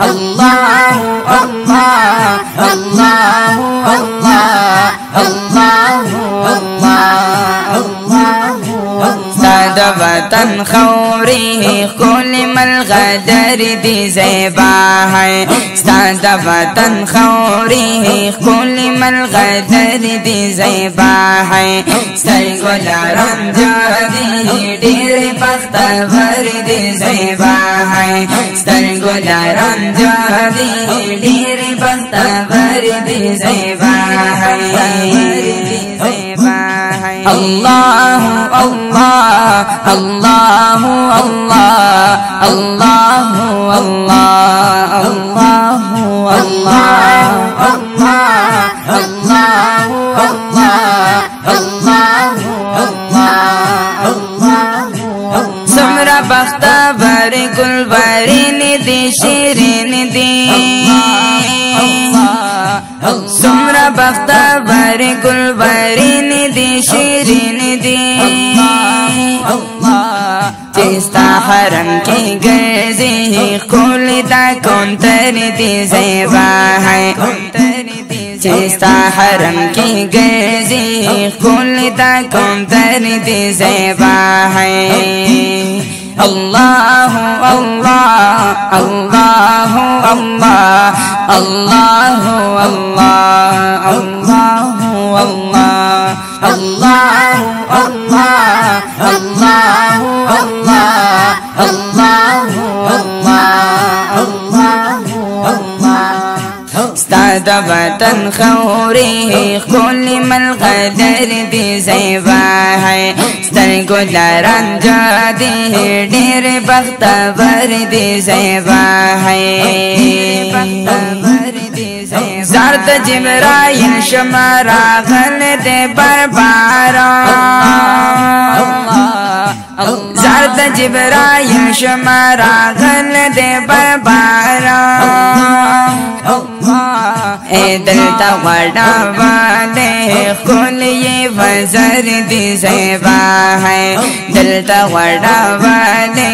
Allahu Allah, Allahu Allah, Allahu Allah. Sad watan khawri khul malghadar di zeba hai. Sad watan khawri khul malghadar di zeba hai. Sai gularam jadi dir pakhtavar di zeba hai. Sai gularam jadi dir pakhtavar di zeba hai. Allahu Allah, Allahu Allah, Allahu Allah, Allahu Allah, Allahu Allah, Allahu Allah. Samra bakhtavar gulbarin di shirin di. Samra bakhtavar gulbarin di shirin di. Chista haram ki gazi khul da kontar di zeba hai. Chista haram ki gazi khul da kontar di zeba hai. Allahu Allah, Allahu Allah, Allahu Allah, Allahu Allah, Allahu Allah, Allahu Allah, Allahu Allah, Allah. Stad watan khawri khul mal qadar di zeba hai. Star gularan jadi dir bakhtavar di zeba hai. Zard Jibrail shamara ghan de barbara. Zard Jibrail shamara ghan de barbara. Edel tawada wale khul ye wazar di zeba hai. Dil tawada wale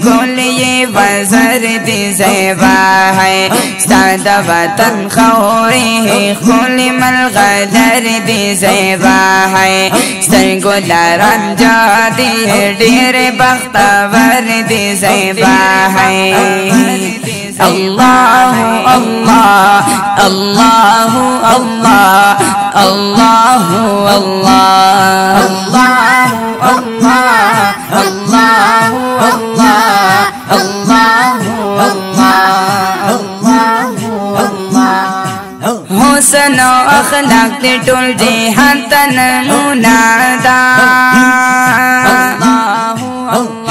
khul ye wazar di zeba hai. Sada watan khawri khul mal ghadar di zeba hai. Sar gularan jadi dir bakhtavar di zeba hai. Allahu Allah, Allahu Allah, Allahu Allah, Allahu Allah, Allahu Allah, Allahu Allah, Allahu Allah. Husn o akhlaq de tul jahan tan munada. Allahu Allah.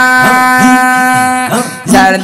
Zard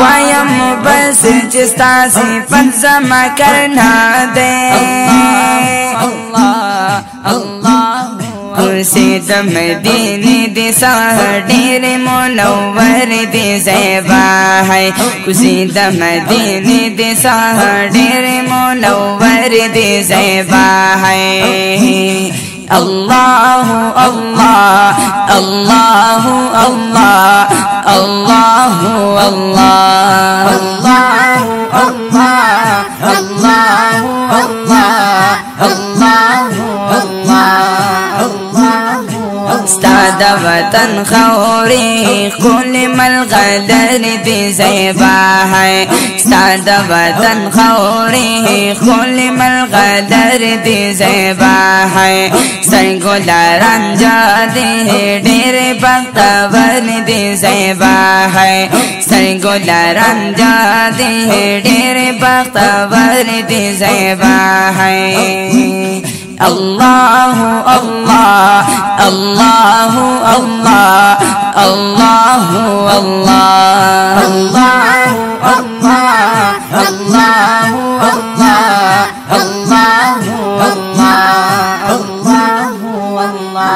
Waya mubassir chista sifat zama karna de. Allah Allah. Kursi da Madine di sar dir munawwar di zeba hai. Kursi da Madine di sar dir munawwar di zeba hai. Allahu Allah, Allahu Allah, Allahu Allah, Allahu Allah, Allahu Allah, Allahu Allah. Stad د وطن خوري خل ملغدر دي زيبا هي ستا د وطن خوري خل ملغدر دي زيبا هي سنگل رنجا دي ډېر بختور دي زيبا هي سنگل رنجا دي ډېر بختور دي زيبا هي الله الله الله الله الله الله الله الله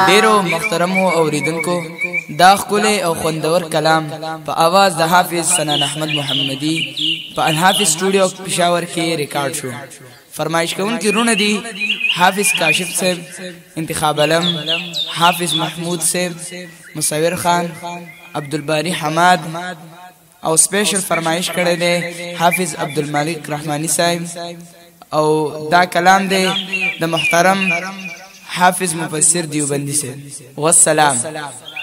ډیرو محترمو اوریدونکو دا ښکلی او خوندور کلام په اواز د حافظ سنان احمد محمدي په الحافظ سټوډیو پېښور کې ریکارډ شو. فرمایش کوونکي رونه دي حافظ کاشف صاحب، انتخاب علم حافظ محمود صاحب، مساور خان، عبدالباری حماد، او سپیشل فرمایش کړی دی حافظ عبدالمالک رحمانی صاحب. او دا کلام دی د محترم حافظ مفسر دیوبندی سے. والسلام.